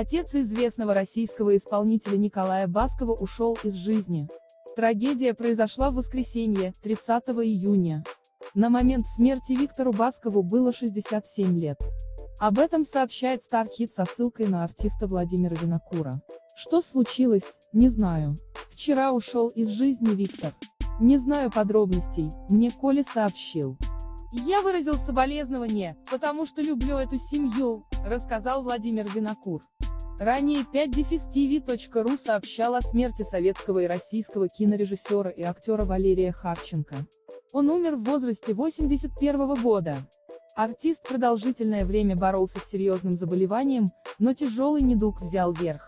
Отец известного российского исполнителя Николая Баскова ушел из жизни. Трагедия произошла в воскресенье, 30 июня. На момент смерти Виктору Баскову было 67 лет. Об этом сообщает Starhit со ссылкой на артиста Владимира Винокура. Что случилось, не знаю. Вчера ушел из жизни Виктор. Не знаю подробностей, мне Коля сообщил. Я выразил соболезнование, потому что люблю эту семью, рассказал Владимир Винокур. Ранее 5-tv.ru сообщал о смерти советского и российского кинорежиссера и актера Валерия Харченко. Он умер в возрасте 81 года. Артист продолжительное время боролся с серьезным заболеванием, но тяжелый недуг взял верх.